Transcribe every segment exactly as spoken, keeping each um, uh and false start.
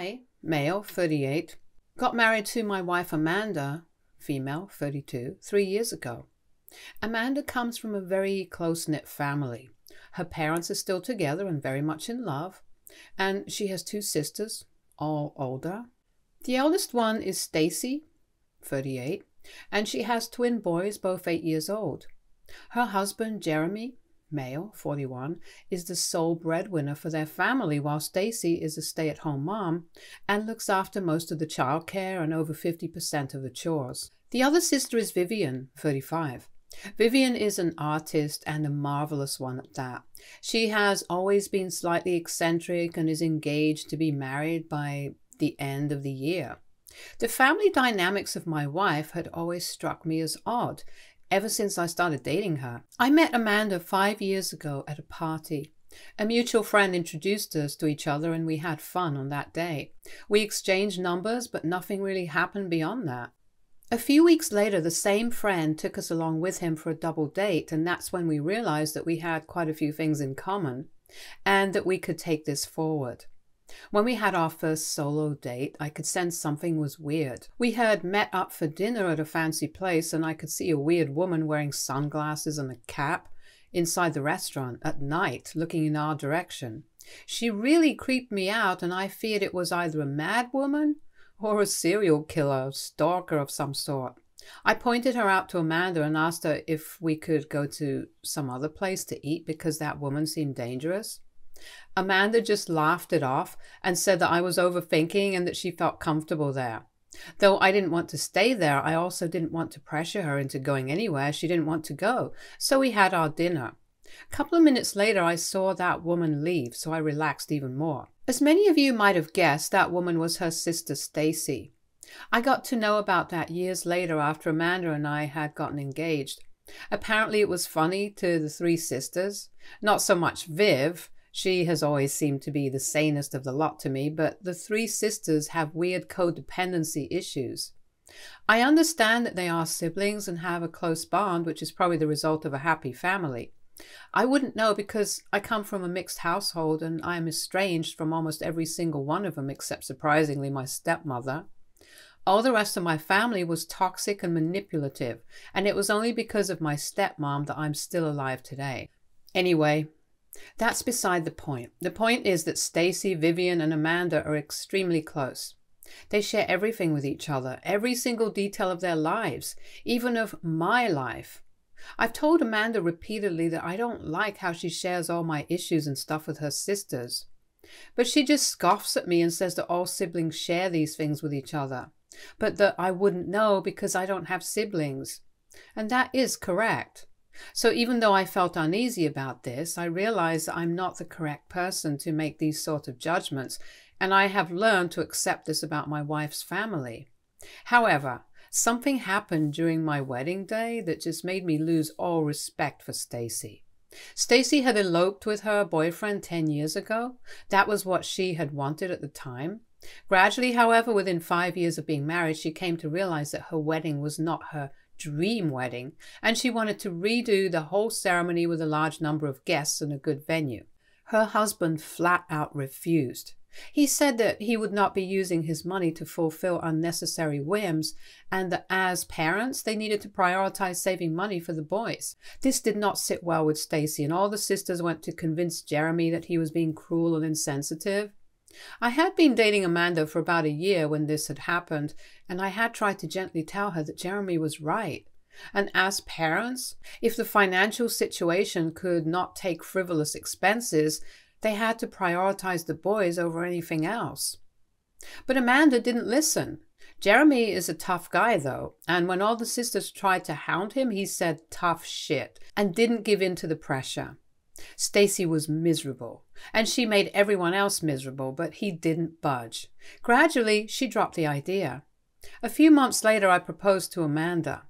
I, male, thirty-eight, got married to my wife Amanda, female, thirty-two, three years ago. Amanda comes from a very close-knit family. Her parents are still together and very much in love, and she has two sisters, all older. The eldest one is Stacy, thirty-eight, and she has twin boys, both eight years old. Her husband, Jeremy, male, forty-one, is the sole breadwinner for their family, while Stacy is a stay-at-home mom and looks after most of the childcare and over fifty percent of the chores. The other sister is Vivian, thirty-five. Vivian is an artist and a marvelous one at that. She has always been slightly eccentric and is engaged to be married by the end of the year. The family dynamics of my wife had always struck me as odd, ever since I started dating her. I met Amanda five years ago at a party. A mutual friend introduced us to each other and we had fun on that day. We exchanged numbers, but nothing really happened beyond that. A few weeks later, the same friend took us along with him for a double date, and that's when we realized that we had quite a few things in common and that we could take this forward. When we had our first solo date, I could sense something was weird. We had met up for dinner at a fancy place, and I could see a weird woman wearing sunglasses and a cap inside the restaurant at night, looking in our direction. She really creeped me out, and I feared it was either a mad woman or a serial killer, stalker of some sort. I pointed her out to Amanda and asked her if we could go to some other place to eat because that woman seemed dangerous. Amanda just laughed it off and said that I was overthinking and that she felt comfortable there. Though I didn't want to stay there, I also didn't want to pressure her into going anywhere she didn't want to go, so we had our dinner. A couple of minutes later, I saw that woman leave, so I relaxed even more. As many of you might have guessed, that woman was her sister Stacy. I got to know about that years later after Amanda and I had gotten engaged. Apparently it was funny to the three sisters, not so much Viv. She has always seemed to be the sanest of the lot to me, but the three sisters have weird codependency issues. I understand that they are siblings and have a close bond, which is probably the result of a happy family. I wouldn't know because I come from a mixed household and I am estranged from almost every single one of them, except surprisingly my stepmother. All the rest of my family was toxic and manipulative, and it was only because of my stepmom that I'm still alive today. Anyway, that's beside the point. The point is that Stacy, Vivian, and Amanda are extremely close. They share everything with each other, every single detail of their lives, even of my life. I've told Amanda repeatedly that I don't like how she shares all my issues and stuff with her sisters. But she just scoffs at me and says that all siblings share these things with each other, but that I wouldn't know because I don't have siblings. And that is correct. So even though I felt uneasy about this, I realized that I'm not the correct person to make these sort of judgments, and I have learned to accept this about my wife's family. However, something happened during my wedding day that just made me lose all respect for Stacy. Stacy had eloped with her boyfriend ten years ago. That was what she had wanted at the time. Gradually, however, within five years of being married, she came to realize that her wedding was not her dream wedding, and she wanted to redo the whole ceremony with a large number of guests and a good venue. Her husband flat out refused. He said that he would not be using his money to fulfill unnecessary whims, and that as parents they needed to prioritize saving money for the boys. This did not sit well with Stacy, and all the sisters went to convince Jeremy that he was being cruel and insensitive. I had been dating Amanda for about a year when this had happened, and I had tried to gently tell her that Jeremy was right. And as parents, if the financial situation could not take frivolous expenses, they had to prioritize the boys over anything else. But Amanda didn't listen. Jeremy is a tough guy, though, and when all the sisters tried to hound him, he said tough shit and didn't give in to the pressure. Stacy was miserable, and she made everyone else miserable, but he didn't budge. Gradually, she dropped the idea. A few months later, I proposed to Amanda.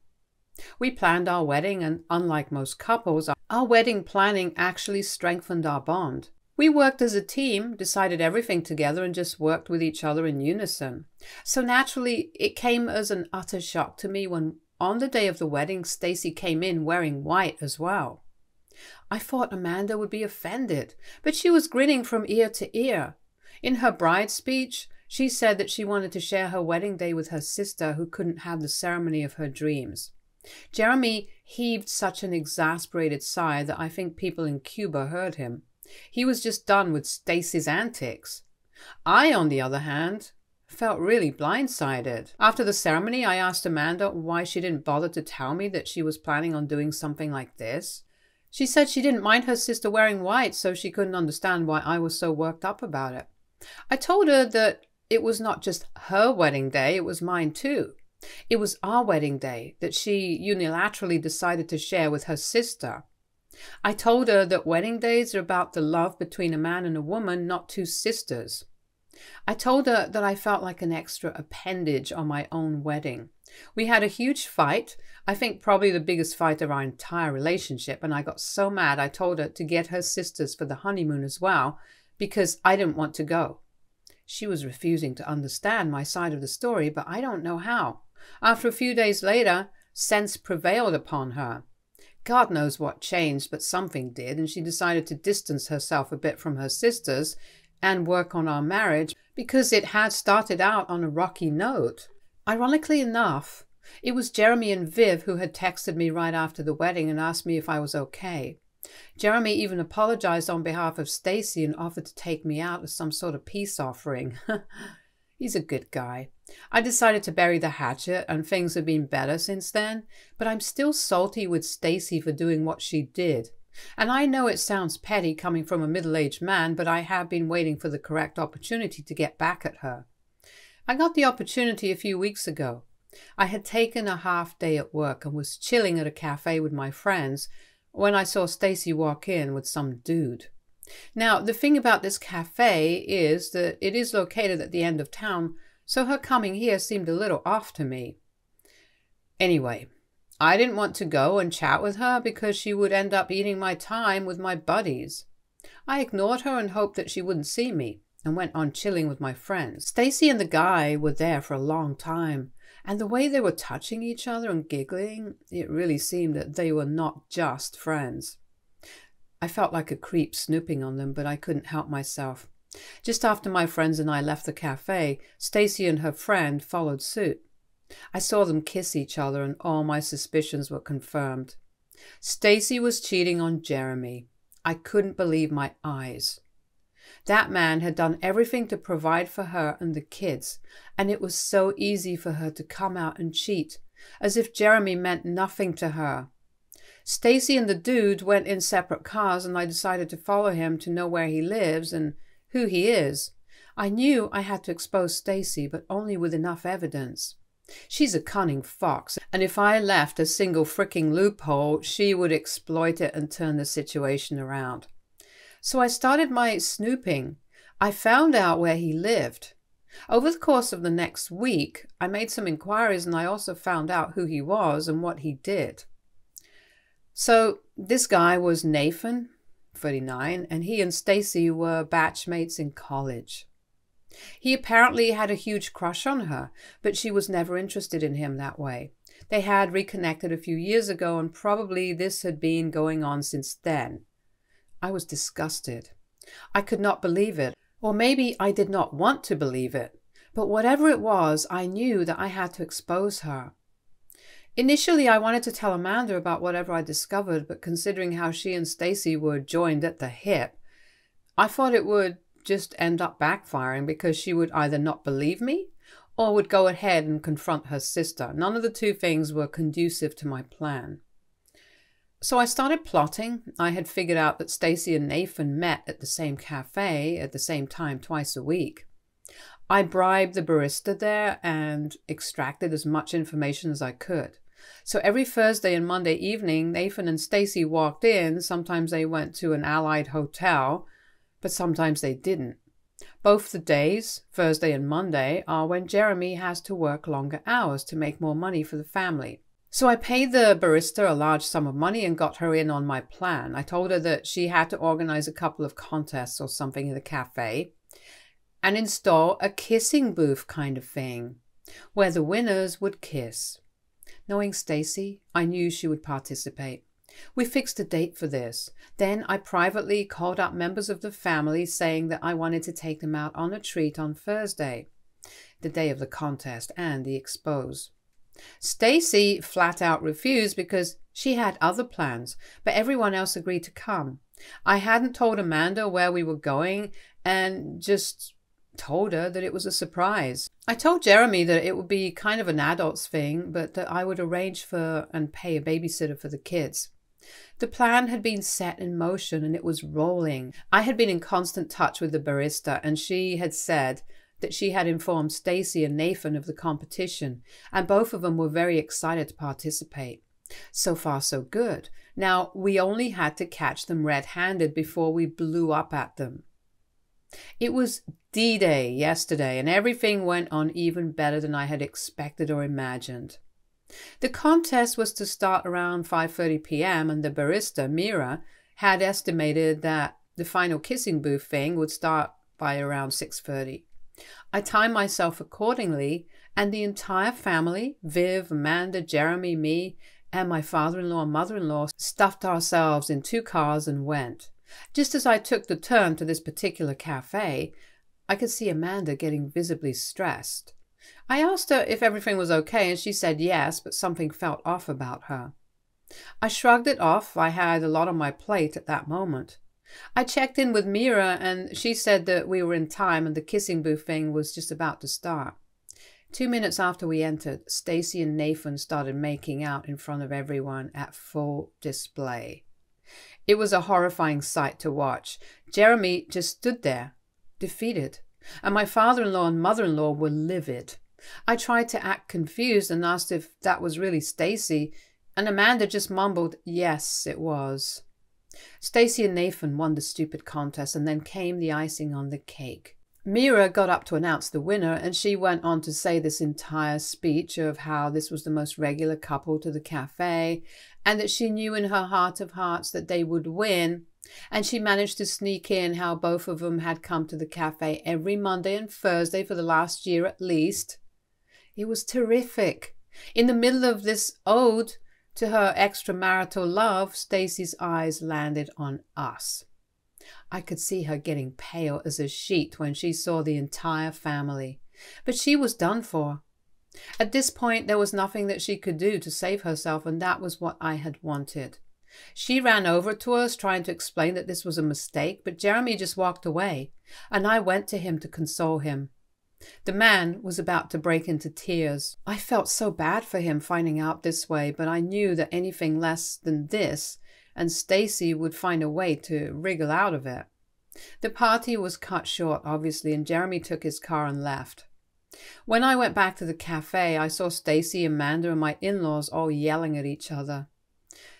We planned our wedding, and unlike most couples, our wedding planning actually strengthened our bond. We worked as a team, decided everything together, and just worked with each other in unison. So naturally, it came as an utter shock to me when, on the day of the wedding, Stacy came in wearing white as well. I thought Amanda would be offended, but she was grinning from ear to ear. In her bride speech, She said that she wanted to share her wedding day with her sister who couldn't have the ceremony of her dreams. Jeremy heaved such an exasperated sigh that I think people in Cuba heard him. He was just done with Stacy's antics. I, on the other hand, felt really blindsided. After the ceremony, I asked Amanda why she didn't bother to tell me that she was planning on doing something like this. She said she didn't mind her sister wearing white, so she couldn't understand why I was so worked up about it. I told her that it was not just her wedding day, it was mine too. It was our wedding day that she unilaterally decided to share with her sister. I told her that wedding days are about the love between a man and a woman, not two sisters. I told her that I felt like an extra appendage on my own wedding. We had a huge fight, I think probably the biggest fight of our entire relationship, and I got so mad I told her to get her sisters for the honeymoon as well, because I didn't want to go. She was refusing to understand my side of the story, but I don't know how. After a few days later, sense prevailed upon her. God knows what changed, but something did, and she decided to distance herself a bit from her sisters and work on our marriage, because it had started out on a rocky note. Ironically enough, it was Jeremy and Viv who had texted me right after the wedding and asked me if I was okay. Jeremy even apologized on behalf of Stacy and offered to take me out as some sort of peace offering. He's a good guy. I decided to bury the hatchet, and things have been better since then, but I'm still salty with Stacy for doing what she did. And I know it sounds petty coming from a middle-aged man, but I have been waiting for the correct opportunity to get back at her. I got the opportunity a few weeks ago. I had taken a half day at work and was chilling at a cafe with my friends when I saw Stacy walk in with some dude. Now, the thing about this cafe is that it is located at the end of town, so her coming here seemed a little off to me. Anyway, I didn't want to go and chat with her because she would end up eating my time with my buddies. I ignored her and hoped that she wouldn't see me, and went on chilling with my friends. Stacy and the guy were there for a long time, and the way they were touching each other and giggling, it really seemed that they were not just friends. I felt like a creep snooping on them, but I couldn't help myself. Just after my friends and I left the cafe, Stacy and her friend followed suit. I saw them kiss each other, and all my suspicions were confirmed. Stacy was cheating on Jeremy. I couldn't believe my eyes. That man had done everything to provide for her and the kids, and it was so easy for her to come out and cheat, as if Jeremy meant nothing to her. Stacy and the dude went in separate cars, and I decided to follow him to know where he lives and who he is. I knew I had to expose Stacy, but only with enough evidence. She's a cunning fox, and if I left a single fricking loophole, she would exploit it and turn the situation around. So I started my snooping. I found out where he lived. Over the course of the next week, I made some inquiries, and I also found out who he was and what he did. So this guy was Nathan, thirty-nine, and he and Stacy were batchmates in college. He apparently had a huge crush on her, but she was never interested in him that way. They had reconnected a few years ago, and probably this had been going on since then. I was disgusted. I could not believe it, or maybe I did not want to believe it, but whatever it was, I knew that I had to expose her. Initially, I wanted to tell Amanda about whatever I discovered, but considering how she and Stacy were joined at the hip, I thought it would just end up backfiring, because she would either not believe me or would go ahead and confront her sister. None of the two things were conducive to my plan. So I started plotting. I had figured out that Stacy and Nathan met at the same cafe at the same time twice a week. I bribed the barista there and extracted as much information as I could. So every Thursday and Monday evening, Nathan and Stacy walked in. Sometimes they went to an allied hotel, but sometimes they didn't. Both the days, Thursday and Monday, are when Jeremy has to work longer hours to make more money for the family. So I paid the barista a large sum of money and got her in on my plan. I told her that she had to organize a couple of contests or something in the cafe and install a kissing booth kind of thing, where the winners would kiss. Knowing Stacy, I knew she would participate. We fixed a date for this. Then I privately called up members of the family, saying that I wanted to take them out on a treat on Thursday. the day of the contest and the expose. Stacy flat out refused because she had other plans, but everyone else agreed to come. I hadn't told Amanda where we were going and just told her that it was a surprise. I told Jeremy that it would be kind of an adult's thing, but that I would arrange for and pay a babysitter for the kids. The plan had been set in motion and it was rolling. I had been in constant touch with the barista, and she had said that she had informed Stacy and Nathan of the competition, and both of them were very excited to participate. So far, so good. Now, we only had to catch them red-handed before we blew up at them. It was D-Day yesterday, and everything went on even better than I had expected or imagined. The contest was to start around five thirty p m, and the barista, Mira, had estimated that the final kissing booth thing would start by around six thirty. I timed myself accordingly, and the entire family, Viv, Amanda, Jeremy, me, and my father-in-law and mother-in-law, stuffed ourselves in two cars and went. Just as I took the turn to this particular cafe, I could see Amanda getting visibly stressed. I asked her if everything was okay, and she said yes, but something felt off about her. I shrugged it off. I had a lot on my plate at that moment. I checked in with Mira, and she said that we were in time and the kissing booth thing was just about to start. Two minutes after we entered, Stacy and Nathan started making out in front of everyone at full display. It was a horrifying sight to watch. Jeremy just stood there, defeated, and my father-in-law and mother-in-law were livid. I tried to act confused and asked if that was really Stacy, and Amanda just mumbled, "Yes, it was." Stacy and Nathan won the stupid contest, and then came the icing on the cake. Mira got up to announce the winner, and she went on to say this entire speech of how this was the most regular couple to the cafe, and that she knew in her heart of hearts that they would win, and she managed to sneak in how both of them had come to the cafe every Monday and Thursday for the last year at least. It was terrific. In the middle of this ode to her extramarital love, Stacy's eyes landed on us. I could see her getting pale as a sheet when she saw the entire family, but she was done for. At this point, there was nothing that she could do to save herself, and that was what I had wanted. She ran over to us, trying to explain that this was a mistake, but Jeremy just walked away, and I went to him to console him. The man was about to break into tears. I felt so bad for him finding out this way, but I knew that anything less than this and Stacy would find a way to wriggle out of it. The party was cut short, obviously, and Jeremy took his car and left. When I went back to the cafe, I saw Stacy, Amanda, and my in-laws all yelling at each other.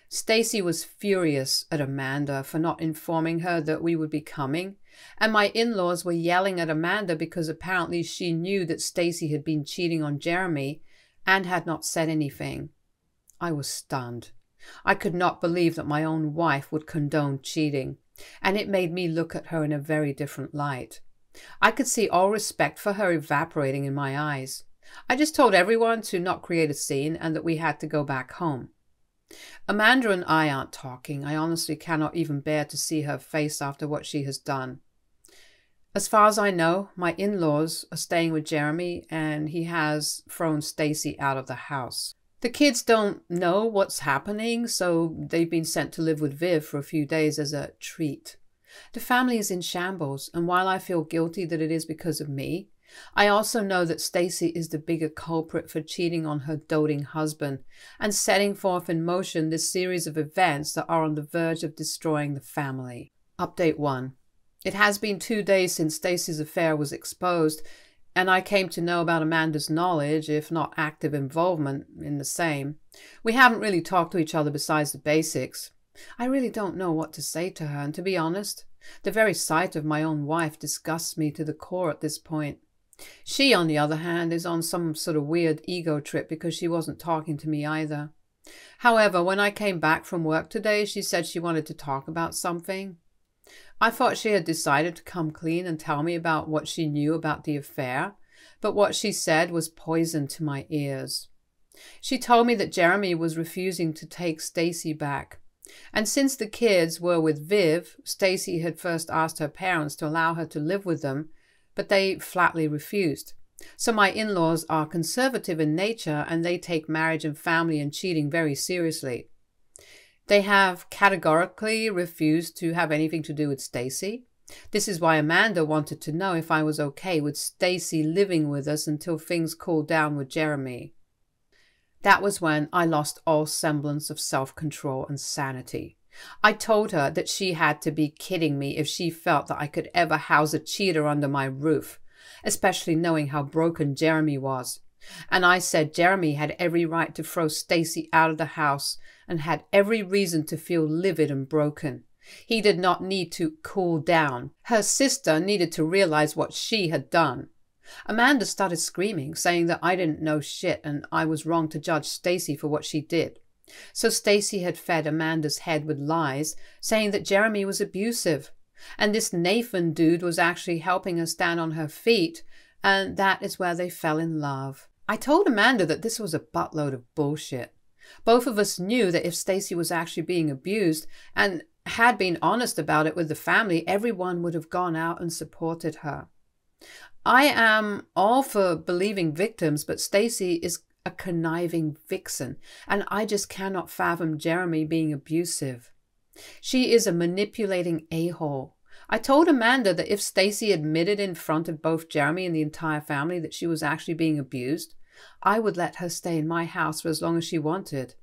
Stacy was furious at Amanda for not informing her that we would be coming, and my in-laws were yelling at Amanda because apparently she knew that Stacy had been cheating on Jeremy and had not said anything. I was stunned. I could not believe that my own wife would condone cheating, and it made me look at her in a very different light. I could see all respect for her evaporating in my eyes. I just told everyone to not create a scene and that we had to go back home. Amanda and I aren't talking. I honestly cannot even bear to see her face after what she has done. As far as I know, my in-laws are staying with Jeremy, and he has thrown Stacy out of the house. The kids don't know what's happening, so they've been sent to live with Viv for a few days as a treat. The family is in shambles, and while I feel guilty that it is because of me, I also know that Stacy is the bigger culprit for cheating on her doting husband and setting forth in motion this series of events that are on the verge of destroying the family. Update one. It has been two days since Stacy's affair was exposed, and I came to know about Amanda's knowledge, if not active involvement, in the same. We haven't really talked to each other besides the basics. I really don't know what to say to her, and to be honest, the very sight of my own wife disgusts me to the core at this point. She, on the other hand, is on some sort of weird ego trip because she wasn't talking to me either. However, when I came back from work today, she said she wanted to talk about something. I thought she had decided to come clean and tell me about what she knew about the affair, but what she said was poison to my ears. She told me that Jeremy was refusing to take Stacy back, and since the kids were with Viv, Stacy had first asked her parents to allow her to live with them, but they flatly refused. So my in-laws are conservative in nature and they take marriage and family and cheating very seriously. They have categorically refused to have anything to do with Stacy. This is why Amanda wanted to know if I was okay with Stacy living with us until things cooled down with Jeremy. That was when I lost all semblance of self-control and sanity. I told her that she had to be kidding me if she felt that I could ever house a cheater under my roof, especially knowing how broken Jeremy was. And I said Jeremy had every right to throw Stacy out of the house and had every reason to feel livid and broken. He did not need to cool down. Her sister needed to realize what she had done. Amanda started screaming, saying that I didn't know shit and I was wrong to judge Stacy for what she did. So Stacy had fed Amanda's head with lies, saying that Jeremy was abusive, and this Nathan dude was actually helping her stand on her feet, and that is where they fell in love. I told Amanda that this was a buttload of bullshit. Both of us knew that if Stacy was actually being abused and had been honest about it with the family, everyone would have gone out and supported her. I am all for believing victims, but Stacy is a conniving vixen, and I just cannot fathom Jeremy being abusive. She is a manipulating a-hole. I told Amanda that if Stacy admitted in front of both Jeremy and the entire family that she was actually being abused, I would let her stay in my house for as long as she wanted.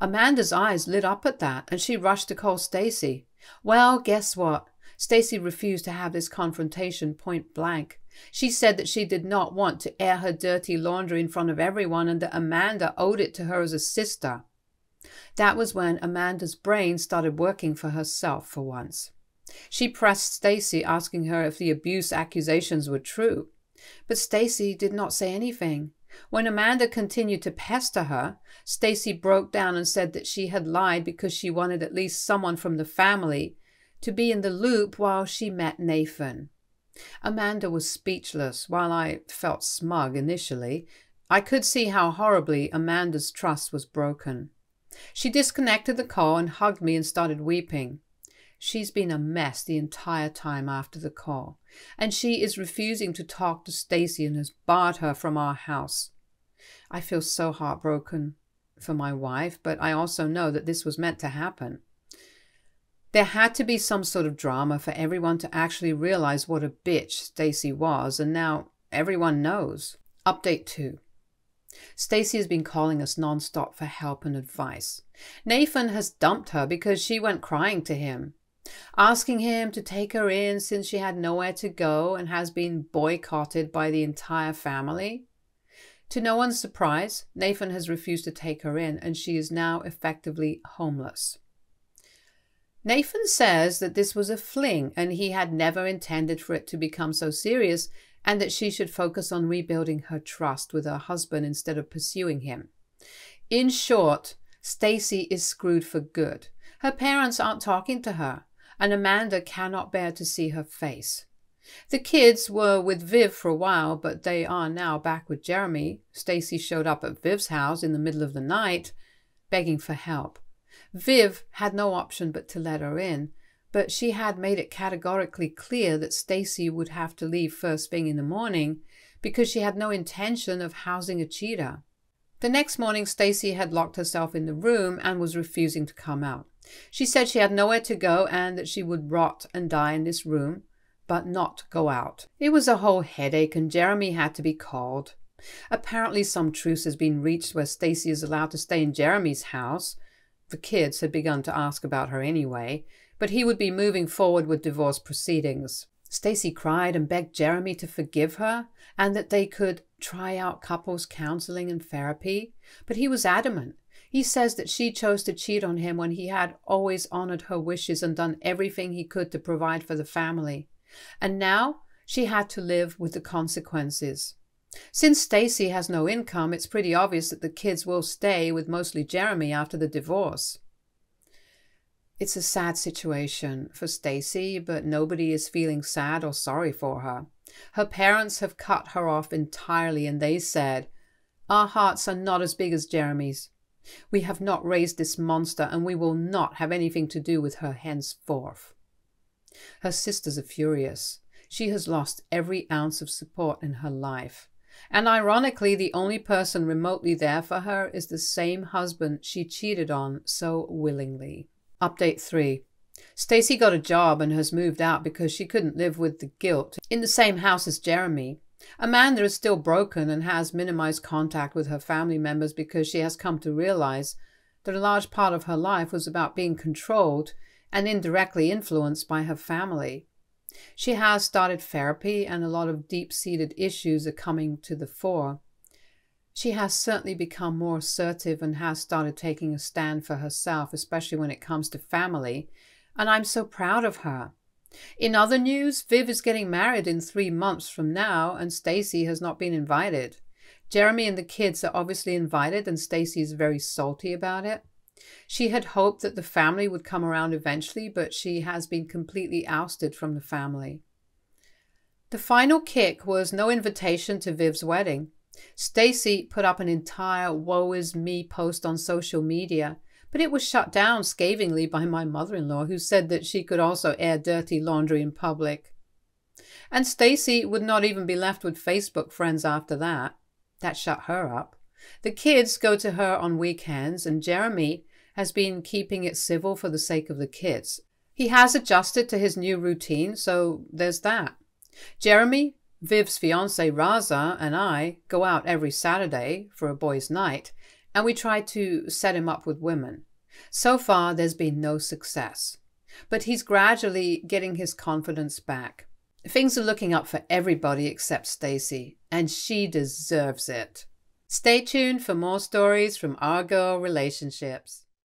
Amanda's eyes lit up at that, and she rushed to call Stacy. Well, guess what? Stacy refused to have this confrontation point blank. She said that she did not want to air her dirty laundry in front of everyone and that Amanda owed it to her as a sister. That was when Amanda's brain started working for herself for once. She pressed Stacy, asking her if the abuse accusations were true. But Stacy did not say anything. When Amanda continued to pester her, Stacy broke down and said that she had lied because she wanted at least someone from the family to be in the loop while she met Nathan. Amanda was speechless, while I felt smug initially. I could see how horribly Amanda's trust was broken. She disconnected the call and hugged me and started weeping. She's been a mess the entire time after the call, and she is refusing to talk to Stacy and has barred her from our house. I feel so heartbroken for my wife, but I also know that this was meant to happen. There had to be some sort of drama for everyone to actually realize what a bitch Stacy was, and now everyone knows. Update two. Stacy has been calling us nonstop for help and advice. Nathan has dumped her because she went crying to him, asking him to take her in since she had nowhere to go and has been boycotted by the entire family. To no one's surprise, Nathan has refused to take her in and she is now effectively homeless. Nathan says that this was a fling and he had never intended for it to become so serious, and that she should focus on rebuilding her trust with her husband instead of pursuing him. In short, Stacy is screwed for good. Her parents aren't talking to her, and Amanda cannot bear to see her face. The kids were with Viv for a while, but they are now back with Jeremy. Stacy showed up at Viv's house in the middle of the night, begging for help. Viv had no option but to let her in, but she had made it categorically clear that Stacy would have to leave first thing in the morning because she had no intention of housing a cheater. The next morning, Stacy had locked herself in the room and was refusing to come out. She said she had nowhere to go and that she would rot and die in this room, but not go out. It was a whole headache and Jeremy had to be called. Apparently some truce has been reached where Stacy is allowed to stay in Jeremy's house. The kids had begun to ask about her anyway, but he would be moving forward with divorce proceedings. Stacy cried and begged Jeremy to forgive her and that they could try out couples counseling and therapy, but he was adamant. He says that she chose to cheat on him when he had always honored her wishes and done everything he could to provide for the family, and now she had to live with the consequences. Since Stacy has no income, it's pretty obvious that the kids will stay with mostly Jeremy after the divorce. It's a sad situation for Stacy, but nobody is feeling sad or sorry for her. Her parents have cut her off entirely and they said, "Our hearts are not as big as Jeremy's. We have not raised this monster and we will not have anything to do with her henceforth." Her sisters are furious. She has lost every ounce of support in her life. And ironically, the only person remotely there for her is the same husband she cheated on so willingly. Update three. Stacy got a job and has moved out because she couldn't live with the guilt in the same house as Jeremy. Amanda is still broken and has minimized contact with her family members because she has come to realize that a large part of her life was about being controlled and indirectly influenced by her family. She has started therapy and a lot of deep-seated issues are coming to the fore. She has certainly become more assertive and has started taking a stand for herself, especially when it comes to family, and I'm so proud of her. In other news, Viv is getting married in three months from now and Stacy has not been invited. Jeremy and the kids are obviously invited and Stacy is very salty about it. She had hoped that the family would come around eventually, but she has been completely ousted from the family. The final kick was no invitation to Viv's wedding. Stacy put up an entire woe is me post on social media, but it was shut down scathingly by my mother-in-law, who said that she could also air dirty laundry in public. And Stacy would not even be left with Facebook friends after that. That shut her up. The kids go to her on weekends, and Jeremy has been keeping it civil for the sake of the kids. He has adjusted to his new routine, so there's that. Jeremy, Viv's fiancée Raza, and I go out every Saturday for a boys' night, and we try to set him up with women. So far, there's been no success, but he's gradually getting his confidence back. Things are looking up for everybody except Stacy, and she deserves it. Stay tuned for more stories from our girl relationships.